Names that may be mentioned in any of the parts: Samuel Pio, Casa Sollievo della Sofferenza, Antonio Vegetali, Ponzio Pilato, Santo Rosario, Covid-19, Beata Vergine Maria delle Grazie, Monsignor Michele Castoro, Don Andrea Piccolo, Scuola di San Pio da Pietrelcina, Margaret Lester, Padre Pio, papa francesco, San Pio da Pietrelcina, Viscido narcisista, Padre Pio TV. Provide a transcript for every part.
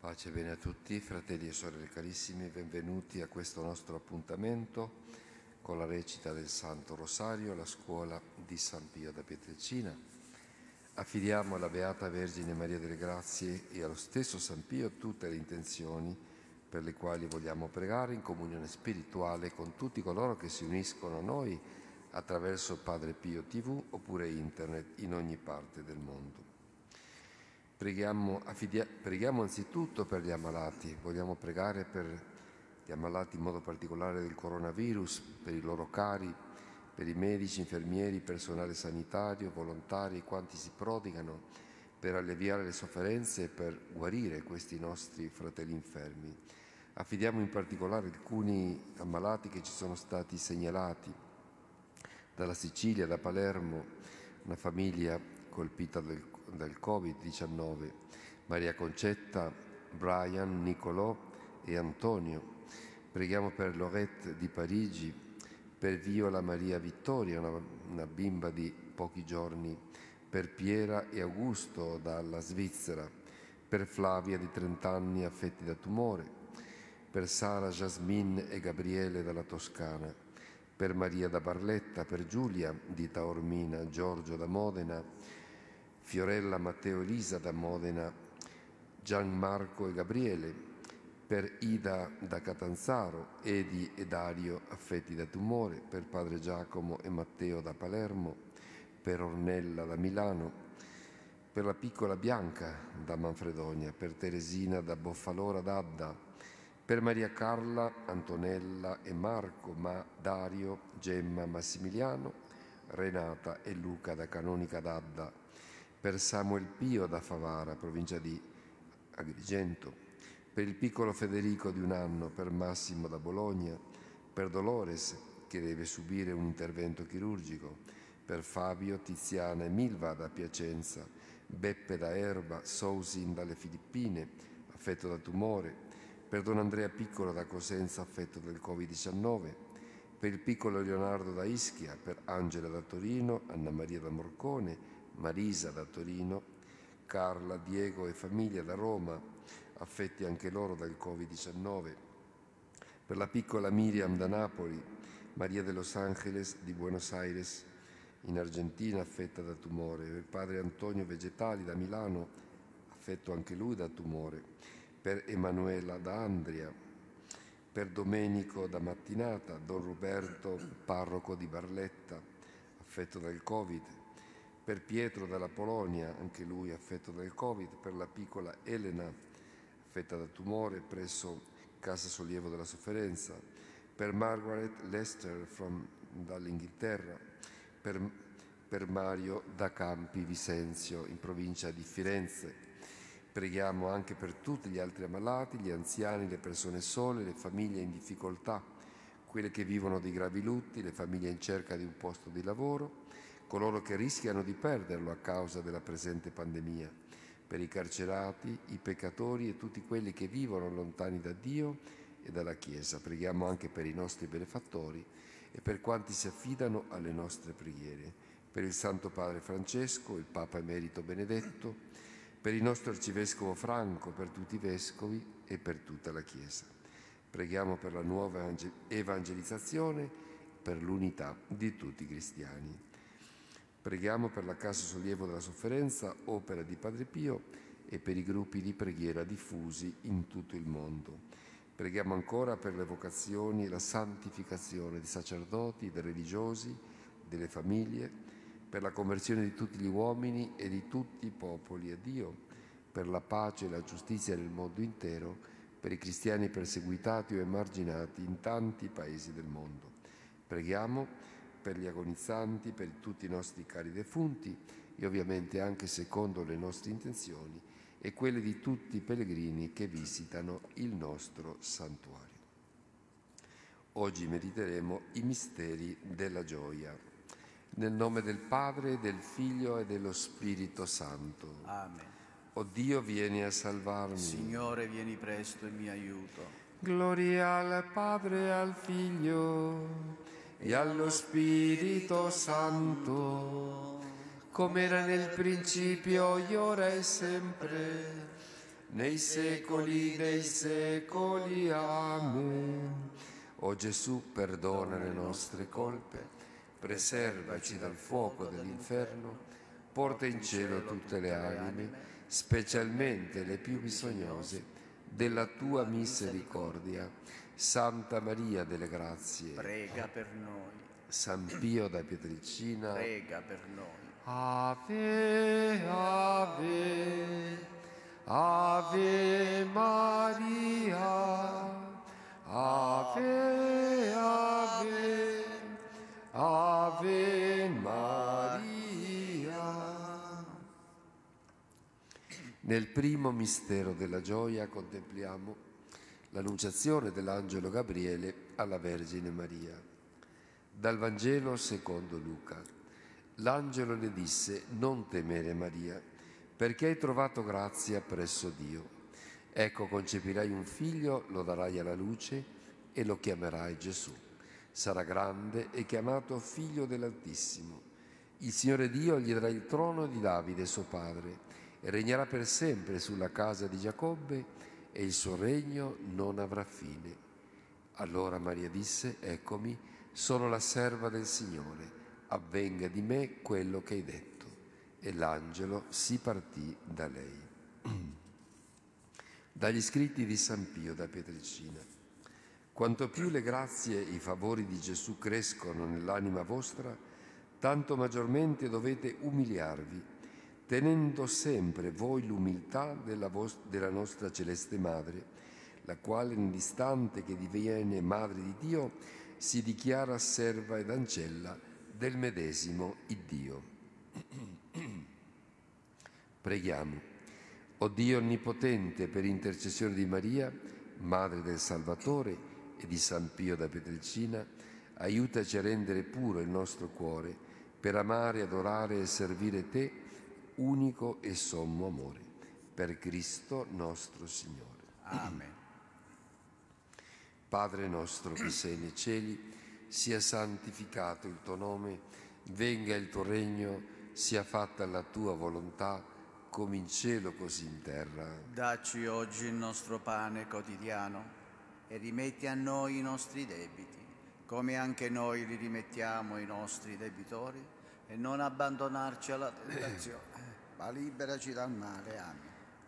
Pace e bene a tutti, fratelli e sorelle carissimi, benvenuti a questo nostro appuntamento con la recita del Santo Rosario alla Scuola di San Pio da Pietrelcina. Affidiamo alla Beata Vergine Maria delle Grazie e allo stesso San Pio tutte le intenzioni per le quali vogliamo pregare in comunione spirituale con tutti coloro che si uniscono a noi attraverso Padre Pio TV oppure Internet in ogni parte del mondo. Preghiamo anzitutto per gli ammalati, vogliamo pregare per gli ammalati in modo particolare del coronavirus, per i loro cari, per i medici, infermieri, personale sanitario, volontari, quanti si prodigano per alleviare le sofferenze e per guarire questi nostri fratelli infermi. Affidiamo in particolare alcuni ammalati che ci sono stati segnalati dalla Sicilia, da Palermo, una famiglia colpita dal Covid-19, Maria Concetta, Brian, Nicolò e Antonio. Preghiamo per Lorette di Parigi, per Viola Maria Vittoria, una bimba di pochi giorni, per Piera e Augusto dalla Svizzera, per Flavia di 30 anni affetti da tumore, per Sara, Jasmine e Gabriele dalla Toscana, per Maria da Barletta, per Giulia di Taormina, Giorgio da Modena, Fiorella, Matteo, Elisa da Modena, Gianmarco e Gabriele, per Ida da Catanzaro, Edi e Dario affetti da tumore, per padre Giacomo e Matteo da Palermo, per Ornella da Milano, per la piccola Bianca da Manfredonia, per Teresina da Boffalora d'Adda, per Maria Carla, Antonella e Marco, Dario, Gemma, Massimiliano, Renata e Luca da Canonica d'Adda, per Samuel Pio da Favara, provincia di Agrigento, per il piccolo Federico di 1 anno, per Massimo da Bologna, per Dolores che deve subire un intervento chirurgico, per Fabio, Tiziana e Milva da Piacenza, Beppe da Erba, Sousin dalle Filippine, affetto da tumore, per Don Andrea Piccolo da Cosenza, affetto del Covid-19, per il piccolo Leonardo da Ischia, per Angela da Torino, Anna Maria da Morcone, Marisa da Torino, Carla, Diego e famiglia da Roma, affetti anche loro dal Covid-19, per la piccola Miriam da Napoli, Maria de Los Angeles di Buenos Aires in Argentina affetta da tumore, per padre Antonio Vegetali da Milano, affetto anche lui da tumore, per Emanuela da Andria, per Domenico da Mattinata, Don Roberto, parroco di Barletta, affetto dal Covid, per Pietro dalla Polonia, anche lui affetto dal Covid, per la piccola Elena, affetta da tumore presso Casa Sollievo della Sofferenza, per Margaret Lester dall'Inghilterra, per Mario da Campi Vicenzio in provincia di Firenze. Preghiamo anche per tutti gli altri ammalati, gli anziani, le persone sole, le famiglie in difficoltà, quelle che vivono di gravi lutti, le famiglie in cerca di un posto di lavoro, coloro che rischiano di perderlo a causa della presente pandemia, per i carcerati, i peccatori e tutti quelli che vivono lontani da Dio e dalla Chiesa. Preghiamo anche per i nostri benefattori e per quanti si affidano alle nostre preghiere, per il Santo Padre Francesco, il Papa Emerito Benedetto, per il nostro Arcivescovo Franco, per tutti i Vescovi e per tutta la Chiesa. Preghiamo per la nuova evangelizzazione, per l'unità di tutti i cristiani. Preghiamo per la Casa Sollievo della Sofferenza, opera di Padre Pio, e per i gruppi di preghiera diffusi in tutto il mondo. Preghiamo ancora per le vocazioni e la santificazione di sacerdoti, dei religiosi, delle famiglie, per la conversione di tutti gli uomini e di tutti i popoli a Dio, per la pace e la giustizia nel mondo intero, per i cristiani perseguitati o emarginati in tanti paesi del mondo. Preghiamo per gli agonizzanti, per tutti i nostri cari defunti e ovviamente anche secondo le nostre intenzioni e quelle di tutti i pellegrini che visitano il nostro santuario. Oggi mediteremo i misteri della gioia. Nel nome del Padre, del Figlio e dello Spirito Santo. Amen. O Dio, vieni a salvarmi. Signore, vieni presto in mio aiuto. Gloria al Padre e al Figlio e allo Spirito Santo, come era nel principio, ora e sempre, nei secoli dei secoli. Amen. O Gesù, perdona le nostre colpe, preservaci dal fuoco dell'inferno, porta in cielo tutte le anime, specialmente le più bisognose della tua misericordia. Santa Maria delle Grazie, prega per noi. San Pio da Pietrelcina, prega per noi. Ave, ave, ave Maria, ave, ave, ave Maria. Nel primo mistero della gioia contempliamo l'annunciazione dell'angelo Gabriele alla Vergine Maria. Dal Vangelo secondo Luca. L'angelo le disse: non temere Maria, perché hai trovato grazia presso Dio. Ecco, concepirai un figlio, lo darai alla luce e lo chiamerai Gesù. Sarà grande e chiamato Figlio dell'Altissimo. Il Signore Dio gli darà il trono di Davide suo padre, e regnerà per sempre sulla casa di Giacobbe, e il suo regno non avrà fine. Allora Maria disse: eccomi, sono la serva del Signore, avvenga di me quello che hai detto. E l'angelo si partì da lei. Dagli scritti di San Pio da Pietrelcina. Quanto più le grazie e i favori di Gesù crescono nell'anima vostra, tanto maggiormente dovete umiliarvi, tenendo sempre voi l'umiltà della nostra Celeste Madre, la quale nell'istante che diviene Madre di Dio si dichiara serva ed ancella del medesimo Iddio. Preghiamo. O Dio Onnipotente, per intercessione di Maria, Madre del Salvatore, e di San Pio da Pietrelcina, aiutaci a rendere puro il nostro cuore per amare, adorare e servire Te, unico e sommo amore, per Cristo nostro Signore. Amen. Padre nostro che sei nei cieli, sia santificato il tuo nome, venga il tuo regno, sia fatta la tua volontà, come in cielo così in terra. Dacci oggi il nostro pane quotidiano e rimetti a noi i nostri debiti, come anche noi li rimettiamo ai nostri debitori, e non abbandonarci alla tentazione, ma liberaci dal male. Amen.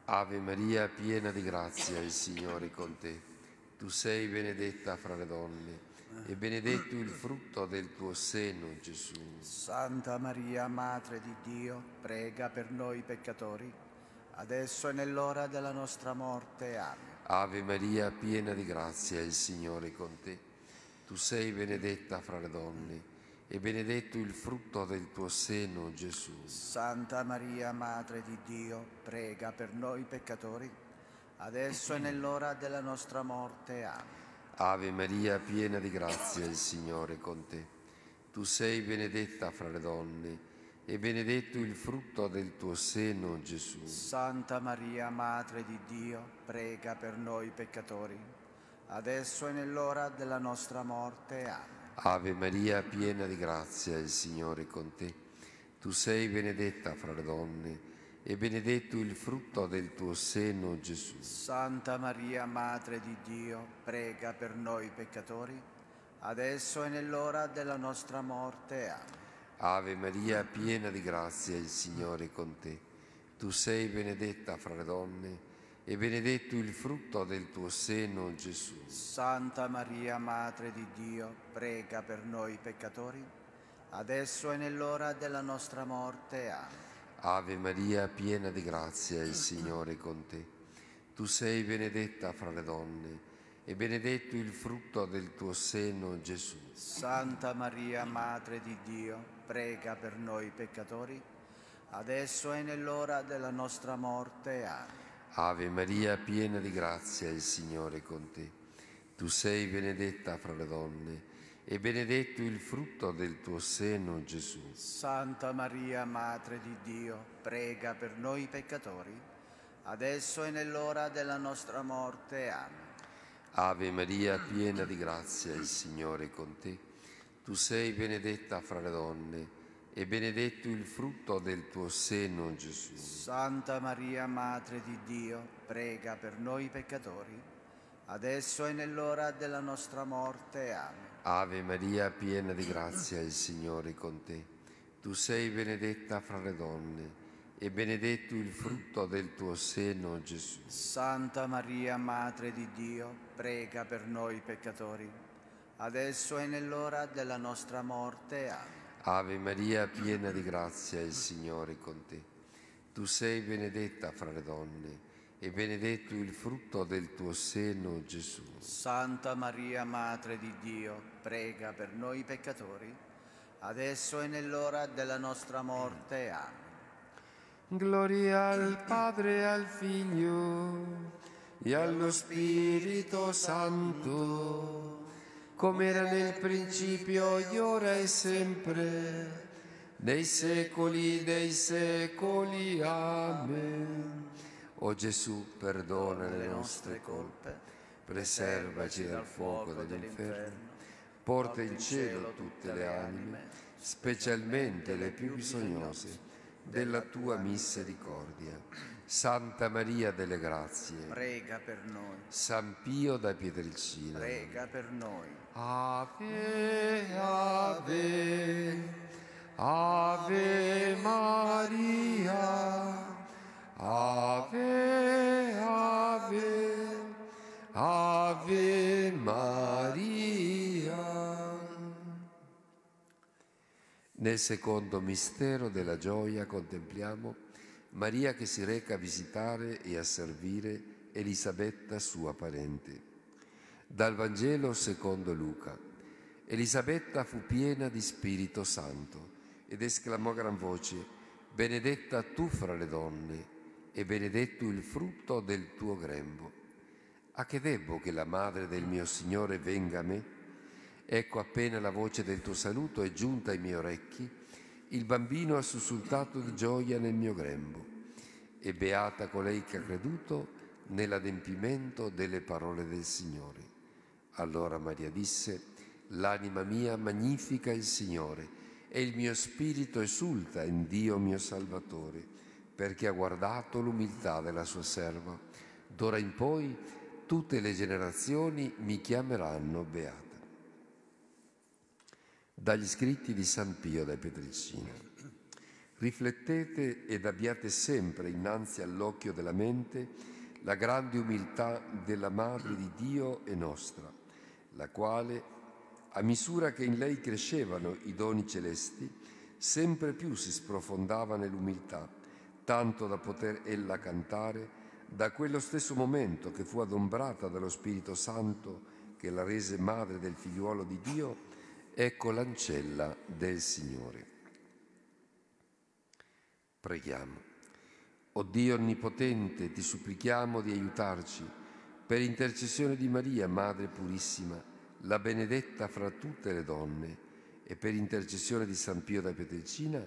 Ave Maria, piena di grazia, il Signore è con te. Tu sei benedetta fra le donne, e benedetto il frutto del tuo seno, Gesù. Santa Maria, Madre di Dio, prega per noi peccatori, adesso e nell'ora della nostra morte. Amen. Ave Maria, piena di grazia, il Signore è con te. Tu sei benedetta fra le donne, e benedetto il frutto del tuo seno, Gesù. Santa Maria, Madre di Dio, prega per noi peccatori, adesso e nell'ora della nostra morte. Amen. Ave Maria, piena di grazia, il Signore è con te. Tu sei benedetta fra le donne, e benedetto il frutto del tuo seno, Gesù. Santa Maria, Madre di Dio, prega per noi peccatori, adesso e nell'ora della nostra morte. Amen. Ave Maria, piena di grazia, il Signore è con te. Tu sei benedetta fra le donne, e benedetto il frutto del tuo seno, Gesù. Santa Maria, Madre di Dio, prega per noi peccatori, adesso e nell'ora della nostra morte. Amen. Ave Maria, piena di grazia, il Signore è con te. Tu sei benedetta fra le donne, e benedetto il frutto del tuo seno, Gesù. Santa Maria, Madre di Dio, prega per noi peccatori, adesso e nell'ora della nostra morte. Amen. Ave Maria, piena di grazia, il Signore è con te. Tu sei benedetta fra le donne, e benedetto il frutto del tuo seno, Gesù. Santa Maria, Madre di Dio, prega per noi peccatori, adesso e nell'ora della nostra morte. Amen. Ave Maria, piena di grazia, il Signore è con te. Tu sei benedetta fra le donne, e benedetto il frutto del tuo seno, Gesù. Santa Maria, Madre di Dio, prega per noi peccatori, adesso e nell'ora della nostra morte. Amen. Ave Maria, piena di grazia, il Signore è con te. Tu sei benedetta fra le donne, e benedetto il frutto del tuo seno, Gesù. Santa Maria, Madre di Dio, prega per noi peccatori, adesso e nell'ora della nostra morte. Amen. Ave Maria, piena di grazia, il Signore è con te. Tu sei benedetta fra le donne, e benedetto il frutto del tuo seno, Gesù. Santa Maria, Madre di Dio, prega per noi peccatori, adesso e nell'ora della nostra morte. Amen. Ave Maria, piena di grazia, il Signore è con te. Tu sei benedetta fra le donne, e benedetto il frutto del tuo seno, Gesù. Santa Maria, Madre di Dio, prega per noi peccatori, adesso e nell'ora della nostra morte. Amen. Gloria al Padre, al Figlio e allo Spirito Santo, come era nel principio, ora e sempre, nei secoli dei secoli. Amen. O Gesù, perdona le nostre colpe, preservaci dal fuoco dell'inferno, porta in cielo tutte le anime, specialmente le più bisognose della tua misericordia. Santa Maria delle Grazie, prega per noi. San Pio da Pietrelcina, prega per noi. Ave, ave, ave Maria, ave, ave, ave Maria. Nel secondo mistero della gioia contempliamo Maria che si reca a visitare e a servire Elisabetta, sua parente. Dal Vangelo secondo Luca. Elisabetta fu piena di Spirito Santo ed esclamò a gran voce: benedetta tu fra le donne e benedetto il frutto del tuo grembo. A che debbo che la madre del mio Signore venga a me? Ecco, appena la voce del tuo saluto è giunta ai miei orecchi, il bambino ha sussultato di gioia nel mio grembo. E beata colei che ha creduto nell'adempimento delle parole del Signore. Allora Maria disse: l'anima mia magnifica il Signore, e il mio spirito esulta in Dio mio Salvatore, perché ha guardato l'umiltà della sua serva. D'ora in poi tutte le generazioni mi chiameranno beata. Dagli scritti di San Pio da Pietrelcina. Riflettete ed abbiate sempre innanzi all'occhio della mente la grande umiltà della Madre di Dio e nostra, la quale, a misura che in lei crescevano i doni celesti, sempre più si sprofondava nell'umiltà, tanto da poter ella cantare da quello stesso momento che fu adombrata dallo Spirito Santo che la rese madre del figliuolo di Dio. Ecco l'ancella del Signore. Preghiamo. O Dio Onnipotente, ti supplichiamo di aiutarci, per intercessione di Maria, Madre Purissima, la benedetta fra tutte le donne, e per intercessione di San Pio da Pietrelcina,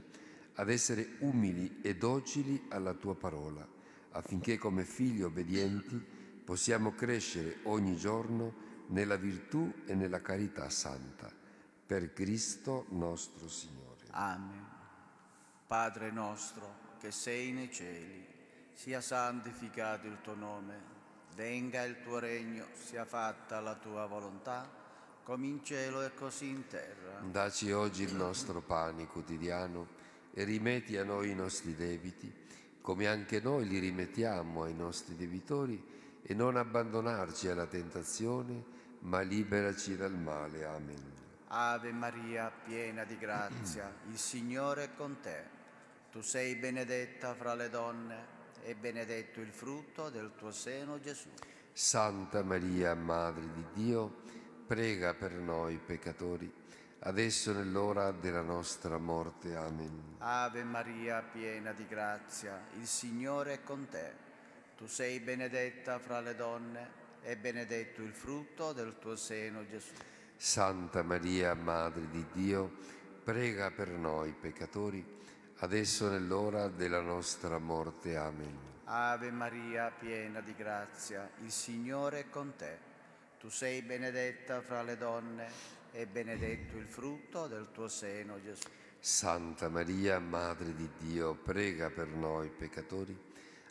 ad essere umili e docili alla tua parola, affinché come figli obbedienti possiamo crescere ogni giorno nella virtù e nella carità santa. Per Cristo nostro Signore. Amen. Padre nostro, che sei nei cieli, sia santificato il tuo nome, venga il tuo regno, sia fatta la tua volontà, come in cielo e così in terra. Dacci oggi il nostro pane quotidiano e rimetti a noi i nostri debiti, come anche noi li rimettiamo ai nostri debitori, e non abbandonarci alla tentazione, ma liberaci dal male. Amen. Ave Maria, piena di grazia, il Signore è con te. Tu sei benedetta fra le donne e benedetto il frutto del tuo seno, Gesù. Santa Maria, Madre di Dio, prega per noi peccatori, adesso nell'ora della nostra morte. Amen. Ave Maria, piena di grazia, il Signore è con te. Tu sei benedetta fra le donne e benedetto il frutto del tuo seno, Gesù. Santa Maria, Madre di Dio, prega per noi peccatori, adesso nell'ora della nostra morte. Amen. Ave Maria, piena di grazia, il Signore è con te. Tu sei benedetta fra le donne e benedetto il frutto del tuo seno, Gesù. Santa Maria, Madre di Dio, prega per noi peccatori,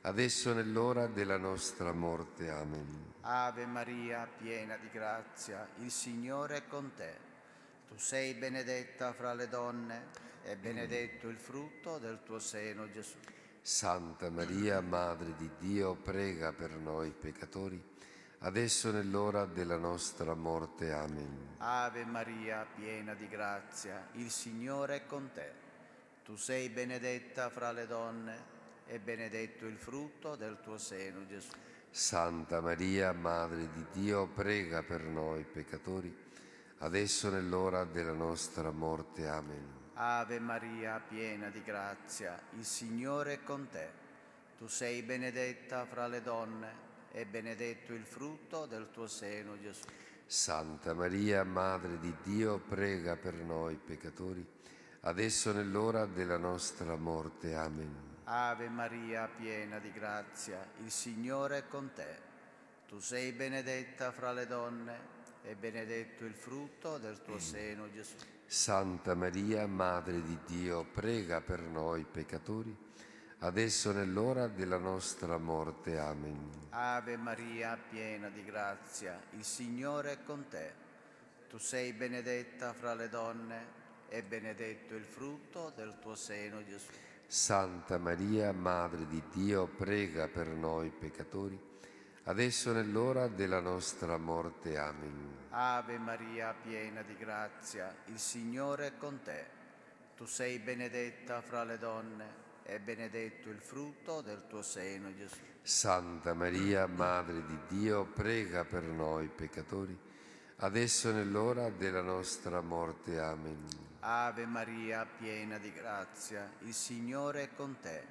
adesso nell'ora della nostra morte. Amen. Ave Maria, piena di grazia, il Signore è con te. Tu sei benedetta fra le donne e benedetto il frutto del tuo seno, Gesù. Santa Maria, Madre di Dio, prega per noi peccatori, adesso nell'ora della nostra morte. Amen. Ave Maria, piena di grazia, il Signore è con te. Tu sei benedetta fra le donne e benedetto il frutto del tuo seno, Gesù. Santa Maria, Madre di Dio, prega per noi peccatori, adesso nell'ora della nostra morte. Amen. Ave Maria, piena di grazia, il Signore è con te. Tu sei benedetta fra le donne e benedetto il frutto del tuo seno, Gesù. Santa Maria, Madre di Dio, prega per noi peccatori, adesso nell'ora della nostra morte. Amen. Ave Maria, piena di grazia, il Signore è con te. Tu sei benedetta fra le donne e benedetto il frutto del tuo seno, Gesù. Santa Maria, Madre di Dio, prega per noi peccatori, adesso nell'ora della nostra morte. Amen. Ave Maria, piena di grazia, il Signore è con te. Tu sei benedetta fra le donne e benedetto il frutto del tuo seno, Gesù. Santa Maria, Madre di Dio, prega per noi peccatori, adesso nell'ora della nostra morte. Amen. Ave Maria, piena di grazia, il Signore è con te. Tu sei benedetta fra le donne e benedetto il frutto del tuo seno, Gesù. Santa Maria, Madre di Dio, prega per noi peccatori, adesso nell'ora della nostra morte. Amen. Ave Maria, piena di grazia, il Signore è con te.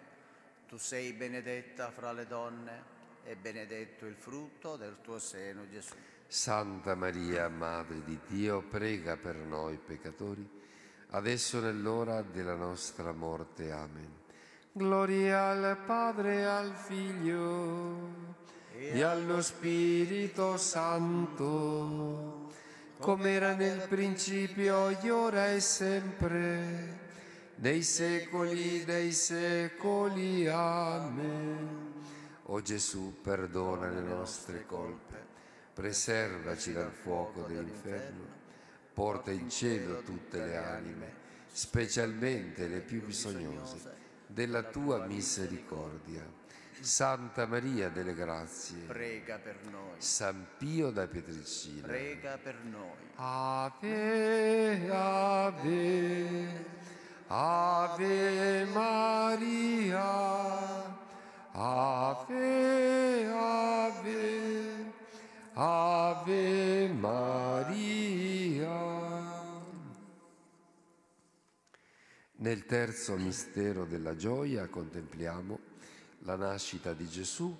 Tu sei benedetta fra le donne e benedetto il frutto del tuo seno, Gesù. Santa Maria, Madre di Dio, prega per noi peccatori, adesso nell'ora della nostra morte. Amen. Gloria al Padre, al Figlio e allo Spirito Santo, come era nel principio, ora e sempre, nei secoli dei secoli. Amen. O Gesù, perdona le nostre colpe, preservaci dal fuoco dell'inferno, porta in cielo tutte le anime, specialmente le più bisognose della tua misericordia. Santa Maria delle Grazie, prega per noi. San Pio da Pietrelcina, prega per noi. Ave, ave, ave Maria, ave, ave, ave Maria. Nel terzo mistero della gioia contempliamo la nascita di Gesù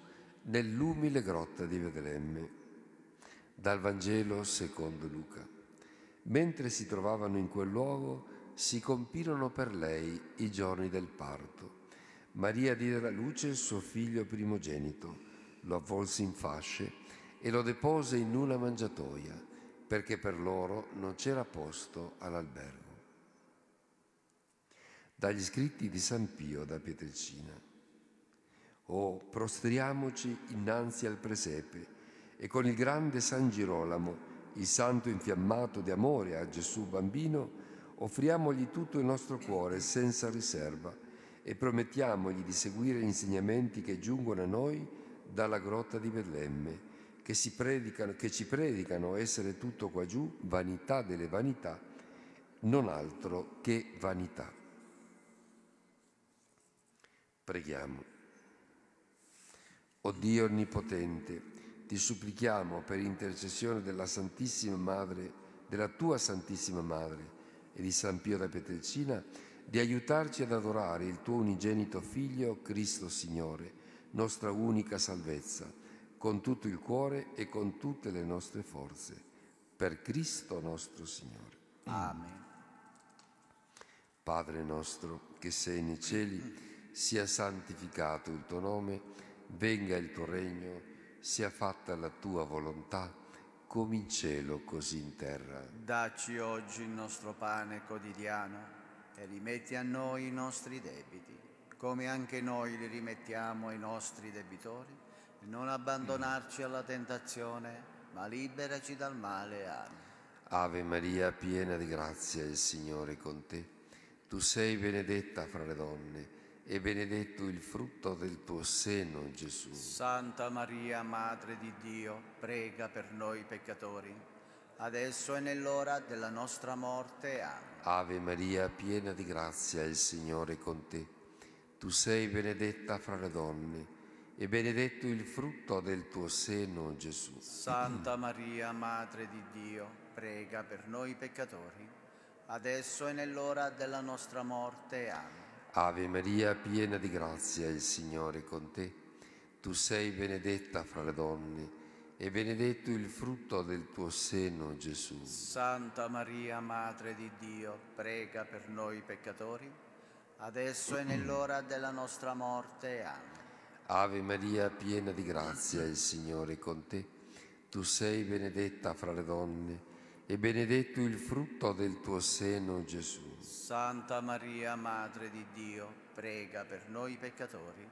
nell'umile grotta di Betlemme. Dal Vangelo secondo Luca. Mentre si trovavano in quel luogo, si compirono per lei i giorni del parto. Maria diede alla luce il suo figlio primogenito, lo avvolse in fasce e lo depose in una mangiatoia, perché per loro non c'era posto all'albergo. Dagli scritti di San Pio da Pietrelcina. O prostriamoci innanzi al presepe e con il grande San Girolamo, il santo infiammato di amore a Gesù bambino, offriamogli tutto il nostro cuore senza riserva e promettiamogli di seguire gli insegnamenti che giungono a noi dalla grotta di Betlemme, che ci predicano essere tutto qua giù, vanità delle vanità, non altro che vanità. Preghiamo. O Dio Onnipotente, ti supplichiamo per intercessione della Santissima Madre, della Tua Santissima Madre e di San Pio da Pietrelcina, di aiutarci ad adorare il Tuo unigenito Figlio, Cristo Signore, nostra unica salvezza, con tutto il cuore e con tutte le nostre forze. Per Cristo nostro Signore. Amen. Padre nostro, che sei nei cieli, sia santificato il tuo nome, venga il tuo regno, sia fatta la tua volontà, come in cielo così in terra. Dacci oggi il nostro pane quotidiano e rimetti a noi i nostri debiti, come anche noi li rimettiamo ai nostri debitori, e non abbandonarci alla tentazione, ma liberaci dal male. Amen. Ave Maria, piena di grazia, il Signore è con te. Tu sei benedetta fra le donne, e benedetto il frutto del tuo seno, Gesù. Santa Maria, Madre di Dio, prega per noi peccatori, adesso è nell'ora della nostra morte. Amen. Ave Maria, piena di grazia, il Signore è con te. Tu sei benedetta fra le donne, e benedetto il frutto del tuo seno, Gesù. Santa Maria, Madre di Dio, prega per noi peccatori, adesso è nell'ora della nostra morte. Amen. Ave Maria, piena di grazia, il Signore è con te. Tu sei benedetta fra le donne, e benedetto il frutto del tuo seno, Gesù. Santa Maria, Madre di Dio, prega per noi peccatori, adesso è nell'ora della nostra morte. Amen. Ave Maria, piena di grazia, il Signore è con te. Tu sei benedetta fra le donne, e benedetto il frutto del tuo seno, Gesù. Santa Maria, Madre di Dio, prega per noi peccatori,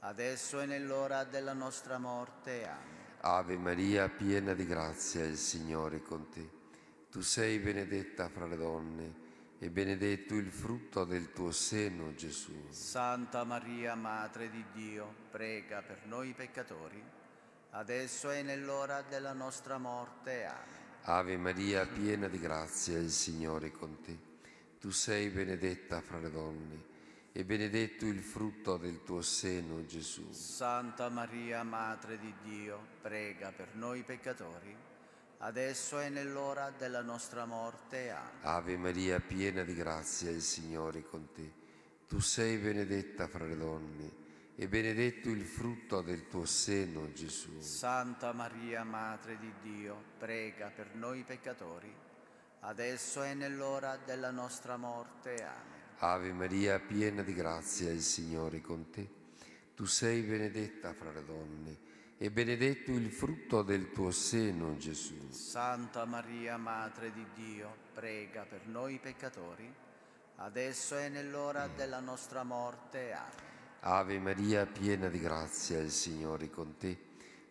adesso è nell'ora della nostra morte. Amen. Ave Maria, piena di grazia, il Signore è con te. Tu sei benedetta fra le donne, e benedetto il frutto del tuo seno, Gesù. Santa Maria, Madre di Dio, prega per noi peccatori, adesso è nell'ora della nostra morte. Amen. Ave Maria, piena di grazia, il Signore è con te. Tu sei benedetta fra le donne, e benedetto il frutto del tuo seno, Gesù. Santa Maria, Madre di Dio, prega per noi peccatori, adesso è nell'ora della nostra morte. Amen. Ave Maria, piena di grazia, il Signore è con te. Tu sei benedetta fra le donne, e benedetto il frutto del tuo seno, Gesù. Santa Maria, Madre di Dio, prega per noi peccatori, adesso è nell'ora della nostra morte. Amen. Ave Maria, piena di grazia, il Signore è con te. Tu sei benedetta fra le donne, e benedetto il frutto del tuo seno, Gesù. Santa Maria, Madre di Dio, prega per noi peccatori, adesso è nell'ora della nostra morte. Amen. Ave Maria, piena di grazia, il Signore è con te.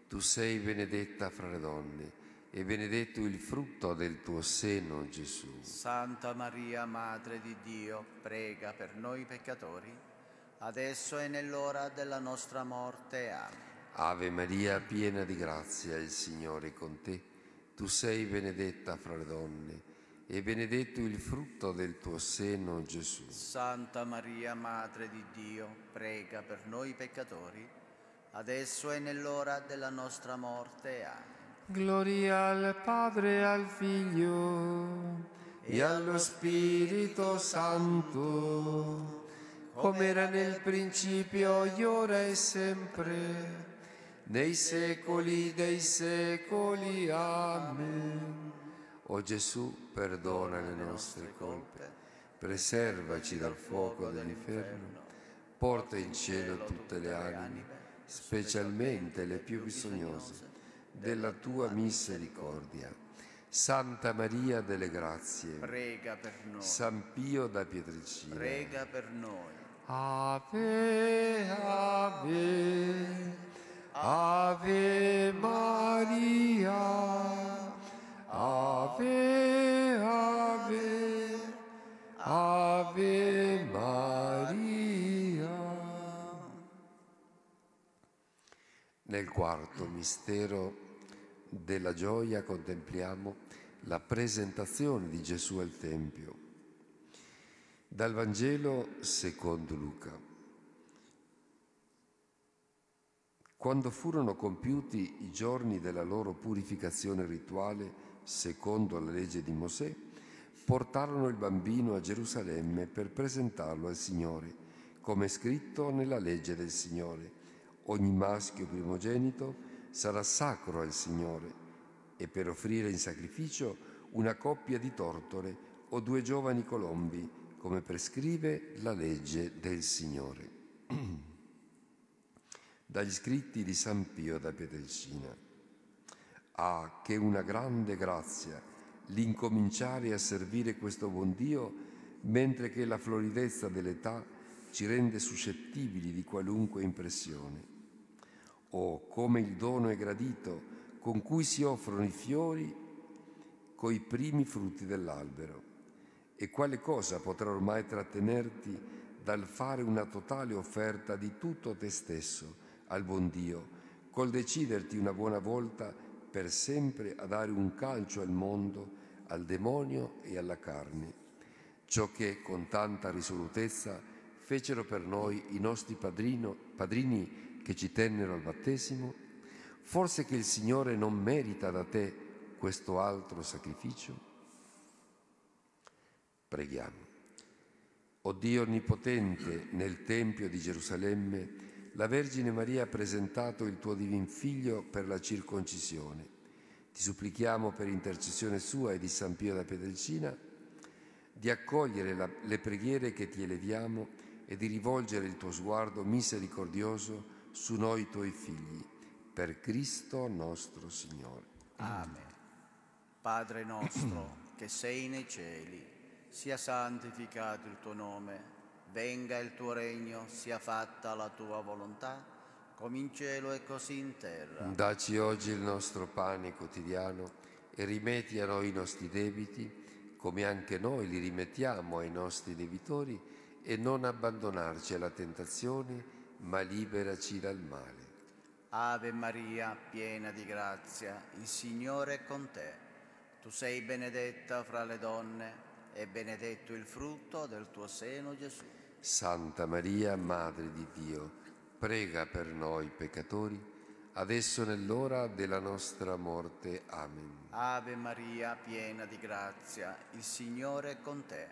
Tu sei benedetta fra le donne, e benedetto il frutto del tuo seno, Gesù. Santa Maria, Madre di Dio, prega per noi peccatori, adesso è nell'ora della nostra morte. Amen. Ave Maria, piena di grazia, il Signore è con te. Tu sei benedetta fra le donne, e benedetto il frutto del tuo seno, Gesù. Santa Maria, Madre di Dio, prega per noi peccatori, adesso è nell'ora della nostra morte. Amen. Gloria al Padre, al Figlio e allo Spirito Santo, come era nel principio, ora e sempre, nei secoli dei secoli. Amen. O Gesù, perdona le nostre colpe, preservaci dal fuoco dell'inferno, porta in cielo tutte le anime, specialmente le più bisognose della tua misericordia. Santa Maria delle Grazie, prega per noi. San Pio da Pietrelcina, prega per noi. Ave, ave, ave Maria, ave, ave, ave Maria. Nel quarto mistero della gioia contempliamo la presentazione di Gesù al Tempio. Dal Vangelo secondo Luca. Quando furono compiuti i giorni della loro purificazione rituale, secondo la legge di Mosè, portarono il bambino a Gerusalemme per presentarlo al Signore, come è scritto nella legge del Signore. Ogni maschio primogenito sarà sacro al Signore, e per offrire in sacrificio una coppia di tortore o due giovani colombi, come prescrive la legge del Signore. Dagli scritti di San Pio da Pietrelcina. Ah, che una grande grazia l'incominciare a servire questo buon Dio mentre che la floridezza dell'età ci rende suscettibili di qualunque impressione. Oh, come il dono è gradito con cui si offrono i fiori coi primi frutti dell'albero, e quale cosa potrà ormai trattenerti dal fare una totale offerta di tutto te stesso al buon Dio, col deciderti una buona volta per sempre a dare un calcio al mondo, al demonio e alla carne, ciò che con tanta risolutezza fecero per noi i nostri padrini che ci tennero al battesimo? Forse che il Signore non merita da te questo altro sacrificio? Preghiamo. O Dio Onnipotente, nel Tempio di Gerusalemme la Vergine Maria ha presentato il tuo divin Figlio per la circoncisione. Ti supplichiamo per intercessione sua e di San Pio da Pietrelcina di accogliere le preghiere che ti eleviamo e di rivolgere il tuo sguardo misericordioso su noi tuoi figli. Per Cristo nostro Signore. Amen. Padre nostro che sei nei cieli, sia santificato il tuo nome, venga il tuo regno, sia fatta la tua volontà, come in cielo e così in terra. Dacci oggi il nostro pane quotidiano e rimetti a noi i nostri debiti, come anche noi li rimettiamo ai nostri debitori, e non abbandonarci alla tentazione, ma liberaci dal male. Ave Maria, piena di grazia, il Signore è con te. Tu sei benedetta fra le donne e benedetto il frutto del tuo seno, Gesù. Santa Maria, Madre di Dio, prega per noi peccatori, adesso nell'ora della nostra morte. Amen. Ave Maria, piena di grazia, il Signore è con te.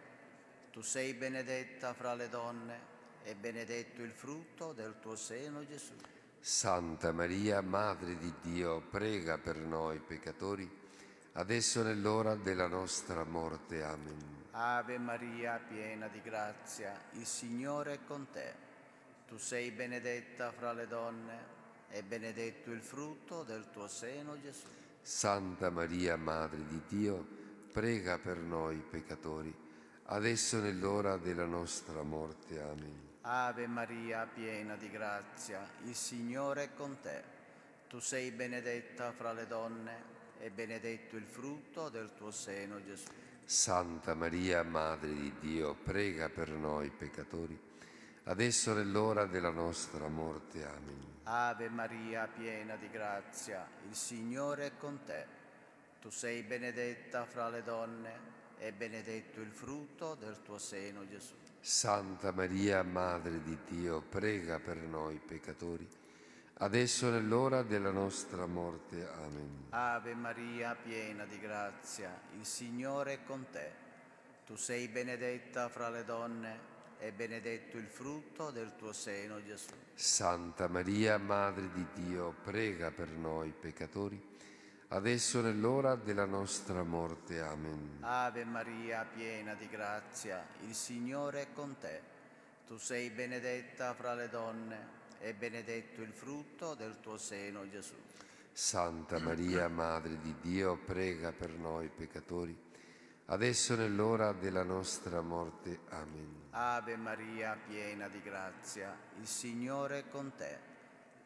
Tu sei benedetta fra le donne e benedetto il frutto del tuo seno, Gesù. Santa Maria, Madre di Dio, prega per noi peccatori, adesso nell'ora della nostra morte. Amen. Ave Maria, piena di grazia, il Signore è con te. Tu sei benedetta fra le donne e benedetto il frutto del tuo seno, Gesù. Santa Maria, Madre di Dio, prega per noi peccatori, adesso nell'ora della nostra morte. Amen. Ave Maria, piena di grazia, il Signore è con te. Tu sei benedetta fra le donne e benedetto il frutto del tuo seno, Gesù. Santa Maria, Madre di Dio, prega per noi peccatori, adesso nell'ora della nostra morte. Amen. Ave Maria, piena di grazia, il Signore è con te. Tu sei benedetta fra le donne e benedetto il frutto del tuo seno, Gesù. Santa Maria, Madre di Dio, prega per noi peccatori, adesso nell'ora della nostra morte. Amen. Ave Maria, piena di grazia, il Signore è con te. Tu sei benedetta fra le donne e benedetto il frutto del tuo seno, Gesù. Santa Maria, Madre di Dio, prega per noi peccatori, adesso nell'ora della nostra morte. Amen. Ave Maria, piena di grazia, il Signore è con te. Tu sei benedetta fra le donne e benedetto il frutto del tuo seno, Gesù. Santa Maria, Madre di Dio, prega per noi peccatori, adesso nell'ora della nostra morte. Amen. Ave Maria, piena di grazia, il Signore è con te.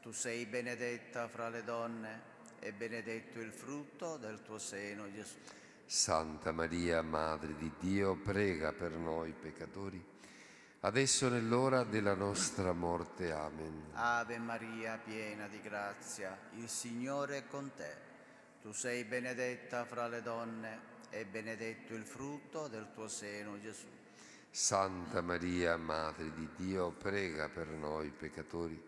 Tu sei benedetta fra le donne e benedetto il frutto del tuo seno, Gesù. Santa Maria, Madre di Dio, prega per noi peccatori, adesso nell'ora della nostra morte. Amen. Ave Maria, piena di grazia, il Signore è con te. Tu sei benedetta fra le donne e benedetto il frutto del tuo seno, Gesù. Santa Maria, Madre di Dio, prega per noi peccatori,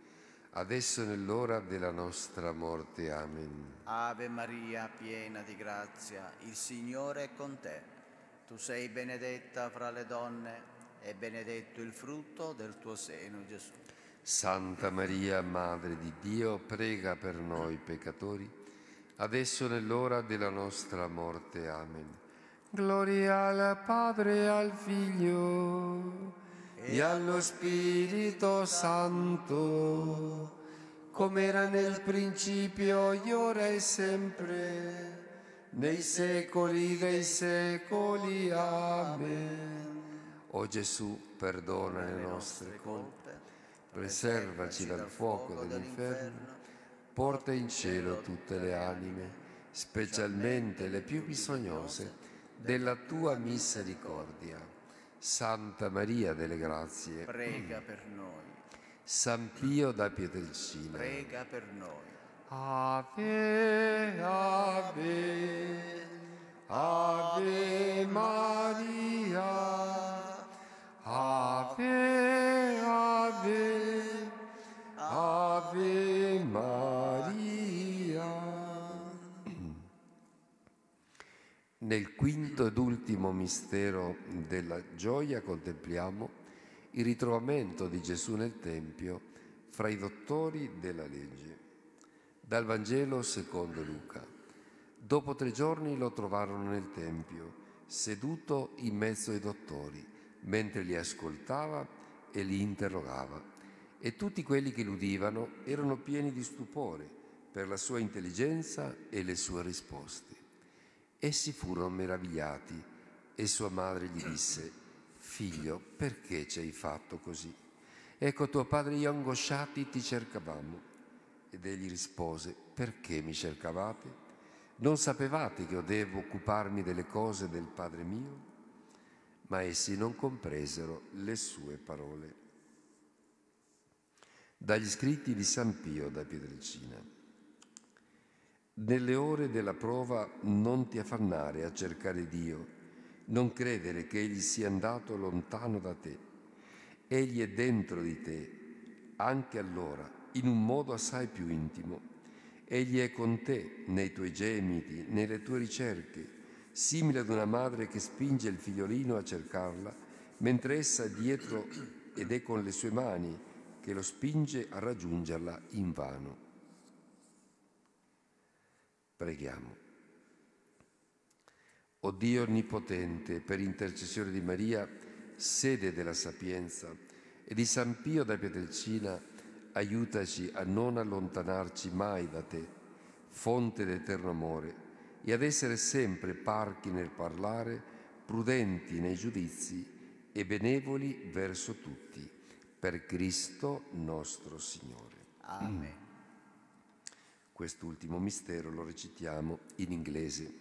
adesso nell'ora della nostra morte. Amen. Ave Maria, piena di grazia, il Signore è con te. Tu sei benedetta fra le donne e benedetto il frutto del tuo seno, Gesù. Santa Maria, Madre di Dio, prega per noi peccatori, adesso nell'ora della nostra morte. Amen. Gloria al Padre, al Figlio e allo Spirito Santo, come era nel principio, ora e sempre, nei secoli dei secoli. Amen. O Gesù, perdona le nostre colpe, preservaci dal fuoco dell'inferno, porta in cielo tutte le anime, specialmente le più bisognose della tua misericordia. Santa Maria delle Grazie, prega per noi. San Pio da Pietrelcina, prega per noi. Ave, ave, ave Maria, ave, ave, ave Maria. Nel quinto ed ultimo mistero della gioia contempliamo il ritrovamento di Gesù nel Tempio fra i dottori della legge. Dal Vangelo secondo Luca. Dopo 3 giorni lo trovarono nel Tempio, seduto in mezzo ai dottori, mentre li ascoltava e li interrogava. E tutti quelli che l'udivano erano pieni di stupore per la sua intelligenza e le sue risposte. Essi furono meravigliati e sua madre gli disse: «Figlio, perché ci hai fatto così? Ecco, tuo padre e io angosciati ti cercavamo». Ed egli rispose: «Perché mi cercavate? Non sapevate che io devo occuparmi delle cose del Padre mio?» Ma essi non compresero le sue parole. Dagli scritti di San Pio da Pietrelcina. Nelle ore della prova non ti affannare a cercare Dio, non credere che Egli sia andato lontano da te. Egli è dentro di te, anche allora, in un modo assai più intimo. Egli è con te, nei tuoi gemiti, nelle tue ricerche, simile ad una madre che spinge il figliolino a cercarla, mentre essa è dietro ed è con le sue mani che lo spinge a raggiungerla invano. Preghiamo. O Dio Onnipotente, per intercessione di Maria, sede della sapienza, e di San Pio da Pietrelcina, aiutaci a non allontanarci mai da Te, fonte d'eterno amore, e ad essere sempre parchi nel parlare, prudenti nei giudizi e benevoli verso tutti, per Cristo nostro Signore. Amen. Quest'ultimo mistero lo recitiamo in inglese.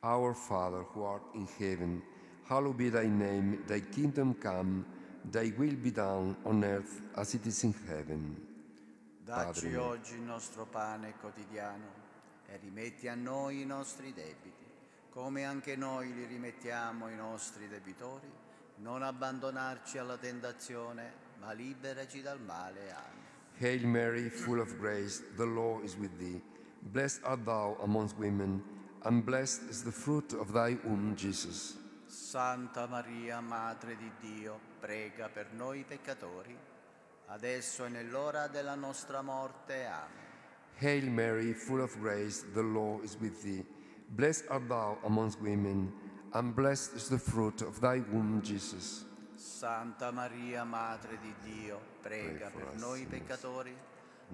Our Father, who art in heaven, hallowed be thy name, thy kingdom come, thy will be done on earth as it is in heaven. Dacci oggi il nostro pane quotidiano, e rimetti a noi i nostri debiti, come anche noi li rimettiamo ai nostri debitori. Non abbandonarci alla tentazione, ma liberaci dal male. Amen. Hail Mary, full of grace, the Lord is with thee. Blessed art thou amongst women, and blessed is the fruit of thy womb, Jesus. Santa Maria, Madre di Dio, prega per noi peccatori, adesso e nell'ora della nostra morte. Amen. Hail Mary, full of grace, the Lord is with thee. Blessed art thou amongst women, and blessed is the fruit of thy womb, Jesus. Santa Maria, Madre di Dio, prega per noi peccatori,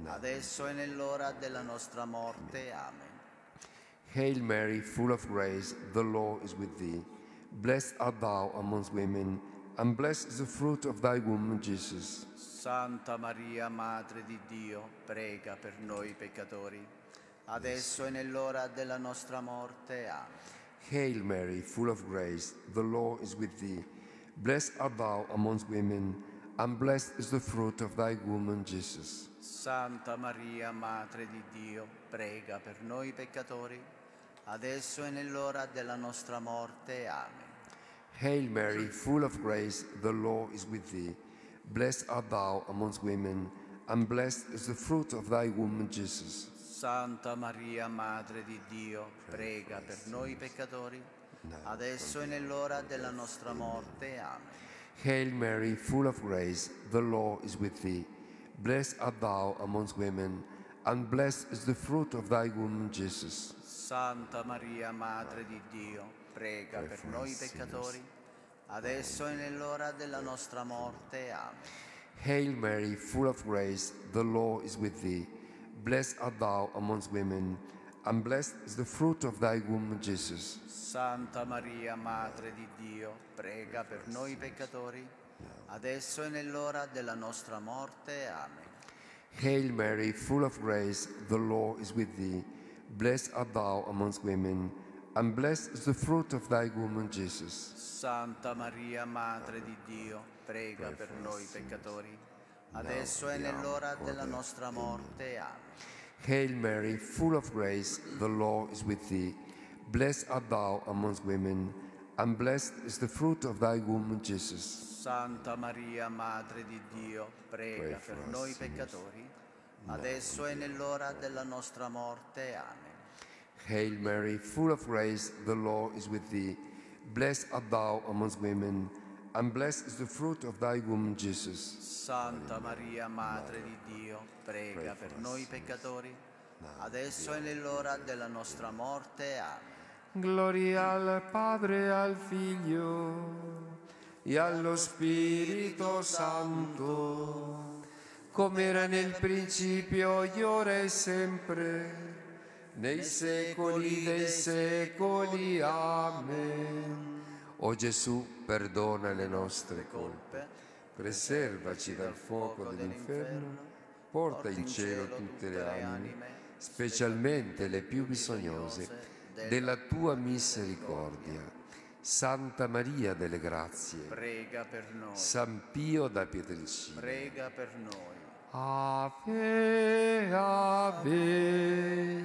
adesso e nell'ora della nostra morte. Amen. Hail Mary, full of grace, the Lord is with thee. Blessed art thou amongst women, and blessed is the fruit of thy womb, Jesus. Santa Maria, Madre di Dio, prega per noi peccatori, adesso e nell'ora della nostra morte. Amen. Hail Mary, full of grace, the Lord is with thee. Blessed art thou amongst women, and blessed is the fruit of thy womb, Jesus. Santa Maria, Madre di Dio, prega per noi peccatori, adesso e nell'ora della nostra morte. Amen. Hail Mary, full of grace, the Lord is with thee. Blessed art thou amongst women, and blessed is the fruit of thy womb, Jesus. Santa Maria, Madre di Dio, prega per noi peccatori, adesso e nell'ora della nostra morte. Amen. Hail Mary, full of grace, the Lord is with thee. Blessed art thou amongst women, and blessed is the fruit of thy womb, Jesus. Santa Maria, Madre di Dio, prega per noi peccatori, adesso e nell'ora della nostra morte. Amen. Hail Mary, full of grace, the Lord is with thee. Blessed art thou amongst women, and blessed is the fruit of thy womb, Jesus. Santa Maria, Madre di Dio, prega per noi peccatori, adesso e nell'ora della nostra morte. Amen. Hail Mary, full of grace, the Lord is with thee. Blessed art thou amongst women, and blessed is the fruit of thy womb, Jesus. Santa Maria, Madre di Dio, prega per noi peccatori, adesso e nell'ora della nostra morte. Amen. Hail Mary, full of grace, the Lord is with thee. Blessed art thou amongst women, and blessed is the fruit of thy womb, Jesus. Santa Maria, Madre di Dio, prega per noi peccatori, adesso e nell'ora della nostra morte. Amen. Hail Mary, full of grace, the Lord is with thee. Blessed art thou amongst women, and blessed is the fruit of thy womb, Jesus. Santa Maria, Madre di Dio, prega per noi peccatori, adesso e nell'ora della nostra morte. Amen. Gloria al Padre, al Figlio e allo Spirito Santo, come era nel principio, ora e sempre, nei secoli dei secoli. Amen. O Gesù, perdona le nostre colpe, preservaci dal fuoco dell'inferno, porta in cielo tutte le anime, specialmente le più bisognose della tua misericordia. Santa Maria delle Grazie, prega per noi. San Pio da Pietrelcina, prega per noi. Ave, ave,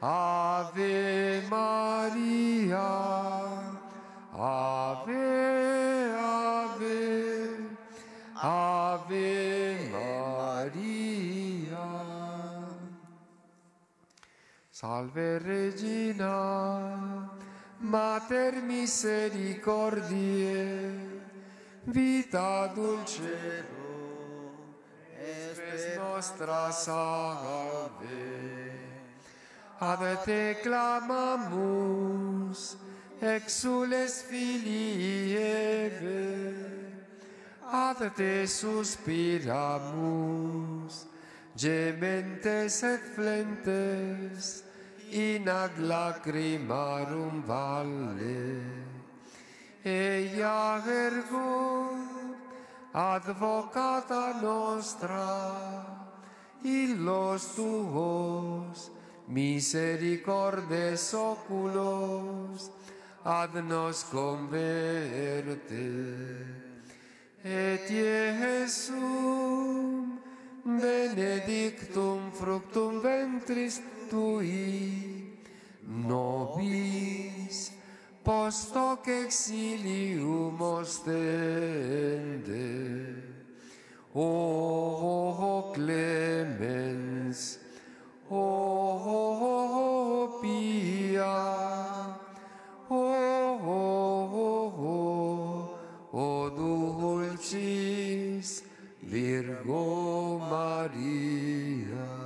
ave Maria, ave, ave, ave Maria. Salve Regina, Mater Misericordiae, vita dulcerum, espes nostra salve. Ad te clamamus, exules filii Eve, ad te suspiramus, gementes et flentes, in ad lacrimarum valle. Eia ergo, advocata nostra, in los tuos misericordes oculos, ad nos converte. Et Iesum, benedictum fructum ventris tui, nobis post hoc exilium ostende. O clemens, o pia, o dulcis Virgo Maria.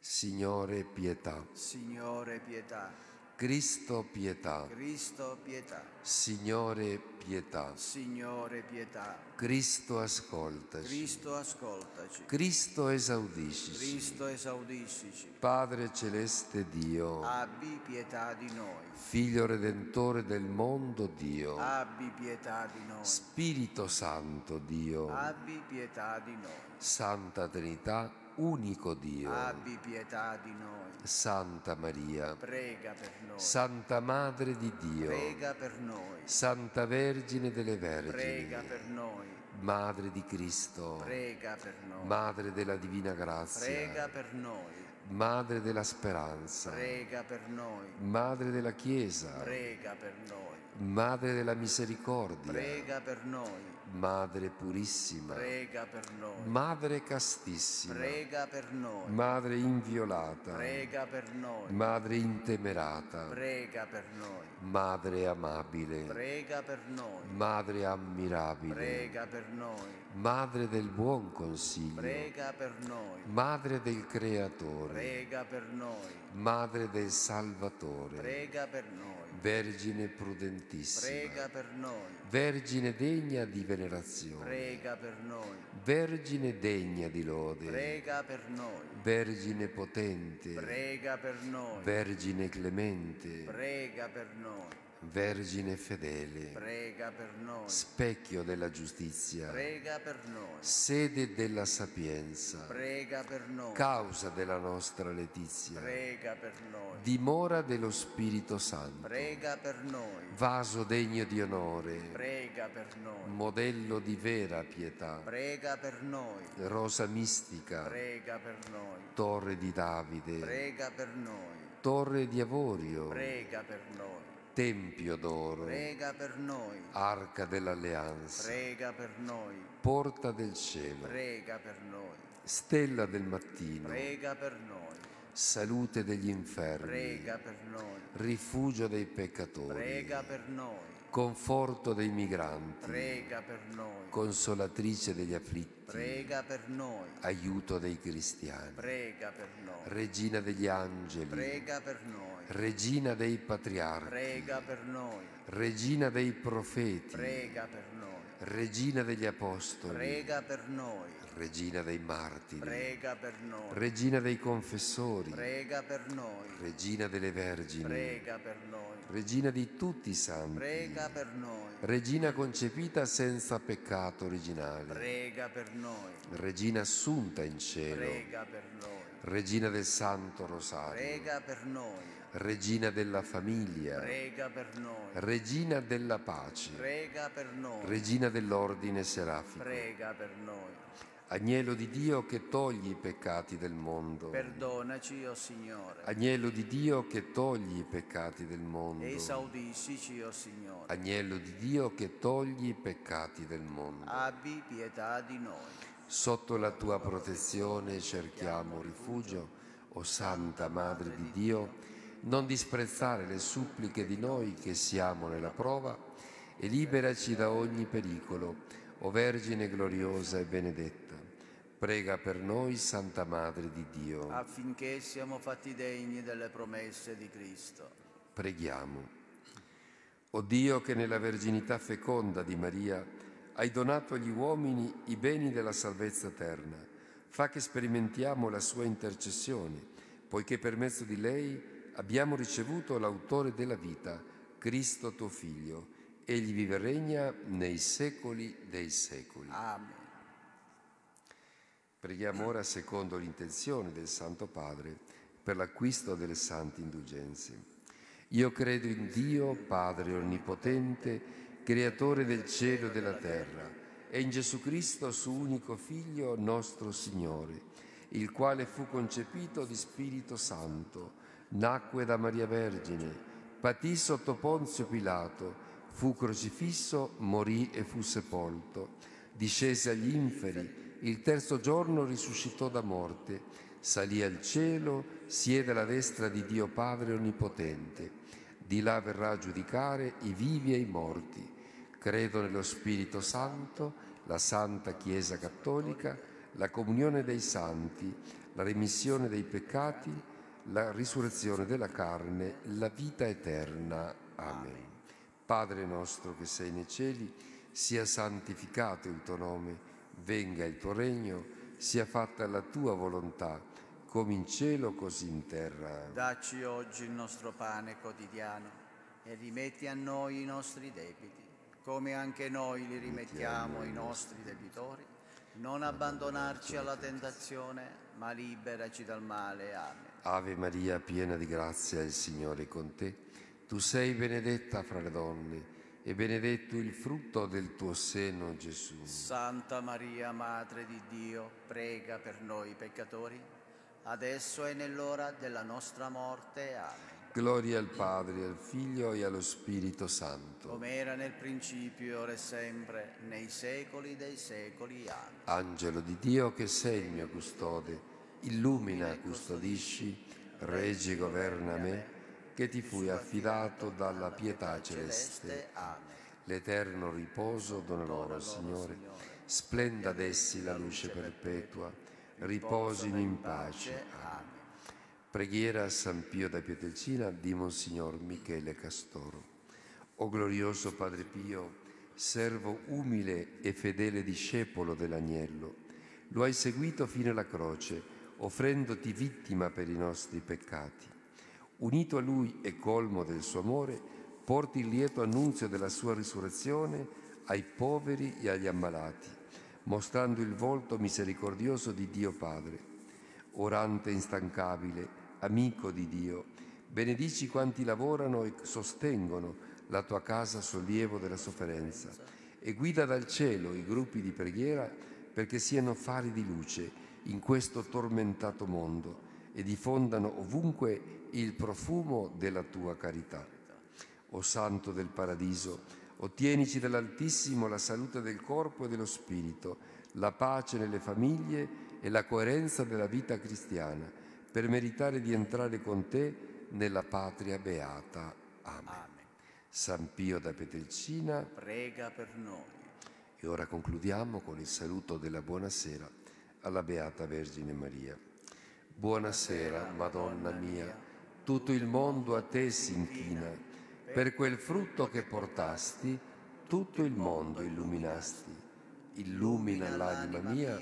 Signore pietà, Signore pietà. Cristo pietà, Cristo pietà. Signore pietà, Signore pietà. Cristo ascoltaci, Cristo ascoltaci. Cristo esaudiscici, Cristo esaudiscici. Padre celeste Dio, abbi pietà di noi. Figlio redentore del mondo Dio, abbi pietà di noi. Spirito Santo Dio, abbi pietà di noi. Santa Trinità, unico Dio, abbi pietà di noi. Santa Maria, prega per noi. Santa Madre di Dio, prega per noi. Santa Vergine delle Vergini, prega per noi. Madre di Cristo, prega per noi. Madre della Divina Grazia, prega per noi. Madre della Speranza, prega per noi. Madre della Chiesa, prega per noi. Madre della Misericordia, prega per noi. Madre purissima, prega per noi. Madre castissima, prega per noi. Madre inviolata, prega per noi. Madre intemerata, prega per noi. Madre amabile, prega per noi. Madre ammirabile, prega per noi. Madre del buon consiglio, prega per noi. Madre del Creatore, prega per noi. Madre del Salvatore, prega per noi. Vergine prudentissima, prega per noi. Vergine degna di venerazione, prega per noi. Vergine degna di lode, prega per noi. Vergine potente, prega per noi. Vergine clemente, prega per noi. Vergine fedele, prega per noi. Specchio della giustizia, prega per noi. Sede della sapienza, prega per noi. Causa della nostra letizia, prega per noi. Dimora dello Spirito Santo, prega per noi. Vaso degno di onore, prega per noi. Modello di vera pietà, prega per noi. Rosa mistica, prega per noi. Torre di Davide, prega per noi. Torre di Avorio, prega per noi. Tempio d'oro, prega per noi. Arca dell'alleanza, prega per noi. Porta del cielo, prega per noi. Stella del mattino, prega per noi. Salute degli infermi, prega per noi. Rifugio dei peccatori, prega per noi. Conforto dei migranti, prega per noi. Consolatrice degli afflitti, prega per noi. Aiuto dei cristiani, prega per noi. Regina degli angeli, prega per noi. Regina dei patriarchi, prega per noi. Regina dei profeti, prega per noi. Regina degli apostoli, prega per noi. Regina dei martiri, prega per noi. Regina dei confessori, prega per noi. Regina delle vergini, prega per noi. Regina di tutti i santi, prega per noi. Regina concepita senza peccato originale, prega per noi. Regina assunta in cielo, prega per noi. Regina del Santo Rosario, prega per noi. Regina della famiglia, prega per noi. Regina della pace, prega per noi. Regina dell'ordine serafico, prega per noi. Agnello di Dio che togli i peccati del mondo, perdonaci, o Signore. Agnello di Dio che togli i peccati del mondo, esaudiscici, o Signore. Agnello di Dio che togli i peccati del mondo, abbi pietà di noi. Sotto la tua protezione cerchiamo rifugio, o Santa Madre di Dio. Non disprezzare le suppliche di noi che siamo nella prova, e liberaci da ogni pericolo, o Vergine gloriosa e benedetta. Prega per noi, Santa Madre di Dio, affinché siamo fatti degni delle promesse di Cristo. Preghiamo. O Dio, che nella verginità feconda di Maria hai donato agli uomini i beni della salvezza eterna, fa che sperimentiamo la sua intercessione, poiché per mezzo di lei abbiamo ricevuto l'autore della vita, Cristo tuo Figlio. Egli vive e regna nei secoli dei secoli. Amen. Preghiamo ora secondo l'intenzione del Santo Padre per l'acquisto delle sante indulgenze. Io credo in Dio, Padre Onnipotente, Creatore del cielo e della terra, e in Gesù Cristo, suo unico Figlio, nostro Signore, il quale fu concepito di Spirito Santo, nacque da Maria Vergine, patì sotto Ponzio Pilato, fu crocifisso, morì e fu sepolto, discese agli inferi, il terzo giorno risuscitò da morte, salì al cielo, siede alla destra di Dio Padre Onnipotente, di là verrà a giudicare i vivi e i morti. Credo nello Spirito Santo, la Santa Chiesa Cattolica, la comunione dei santi, la remissione dei peccati, la risurrezione della carne, la vita eterna. Amen. Padre nostro che sei nei cieli, sia santificato il tuo nome, venga il tuo regno, sia fatta la tua volontà, come in cielo così in terra. Dacci oggi il nostro pane quotidiano e rimetti a noi i nostri debiti, come anche noi li rimettiamo ai nostri debitori. Non abbandonarci alla tentazione, ma liberaci dal male. Amen. Ave Maria, piena di grazia, il Signore è con te. Tu sei benedetta fra le donne, e benedetto il frutto del tuo seno, Gesù. Santa Maria, Madre di Dio, prega per noi peccatori, adesso è nell'ora della nostra morte. Amen. Gloria al Padre, al Figlio e allo Spirito Santo. Come era nel principio, ora e sempre, nei secoli dei secoli. Amen. Angelo di Dio, che sei il mio custode, illumina, custodisci, reggi e governa me, che ti fui affidato dalla pietà celeste. Amen. L'eterno riposo dona loro, Signore. Splenda ad essi la luce perpetua. Riposino in pace. Amen. Preghiera a San Pio da Pietrelcina di Monsignor Michele Castoro. O glorioso Padre Pio, servo umile e fedele discepolo dell'Agnello, lo hai seguito fino alla croce, offrendoti vittima per i nostri peccati. Unito a Lui e colmo del suo amore, porti il lieto annunzio della sua risurrezione ai poveri e agli ammalati, mostrando il volto misericordioso di Dio Padre. Orante instancabile, amico di Dio, benedici quanti lavorano e sostengono la tua casa sollievo della sofferenza e guida dal cielo i gruppi di preghiera perché siano fari di luce in questo tormentato mondo e diffondano ovunque il profumo della tua carità. O Santo del Paradiso, ottienici dall'Altissimo la salute del corpo e dello spirito, la pace nelle famiglie e la coerenza della vita cristiana, per meritare di entrare con te nella patria beata. Amen. Amen. San Pio da Pietrelcina, prega per noi. E ora concludiamo con il saluto della buonasera alla Beata Vergine Maria. Buonasera, Madonna mia, tutto il mondo a te si inchina, per quel frutto che portasti, tutto il mondo illuminasti. Illumina l'anima mia.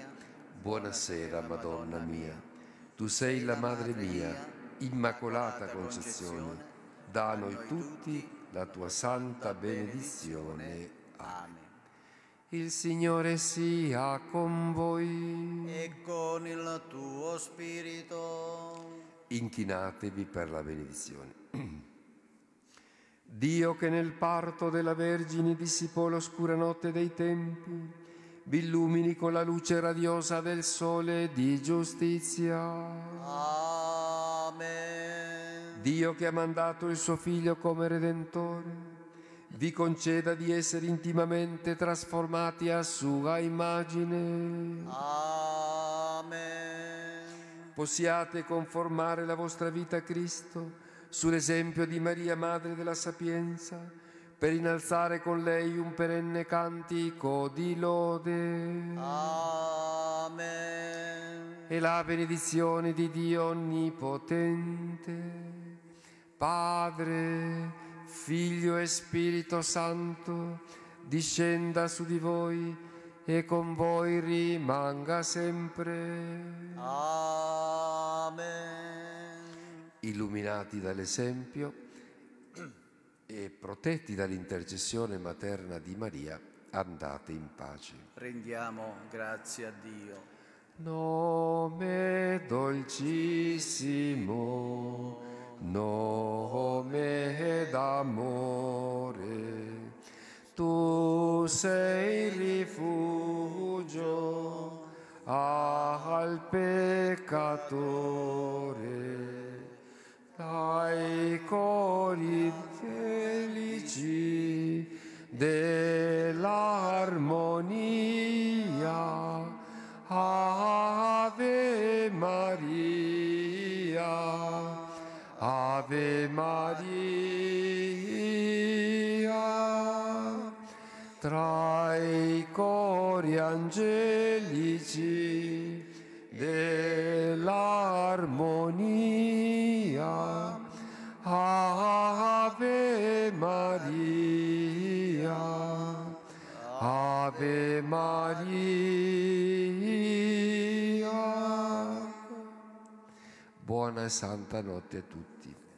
Buonasera, Madonna mia, tu sei la Madre mia, Immacolata Concezione, da a noi tutti la tua santa benedizione. Amen. Il Signore sia con voi e con il tuo spirito. Inchinatevi per la benedizione. Dio che nel parto della Vergine dissipò l'oscura notte dei tempi, vi illumini con la luce radiosa del sole di giustizia. Amen. Dio che ha mandato il suo Figlio come Redentore, vi conceda di essere intimamente trasformati a sua immagine. Amen. Possiate conformare la vostra vita a Cristo, sull'esempio di Maria, Madre della Sapienza, per innalzare con lei un perenne cantico di lode. Amen. E la benedizione di Dio Onnipotente, Padre, Figlio e Spirito Santo, discenda su di voi e con voi rimanga sempre. Amen. Illuminati dall'esempio e protetti dall'intercessione materna di Maria, andate in pace. Rendiamo grazie a Dio. Nome dolcissimo, nome d'amore, tu sei rifugio al peccatore. Dai cori felici dell'armonia, Ave Maria, tra i cori angelici dell'armonia, Ave Maria. Buona e santa notte a tutti.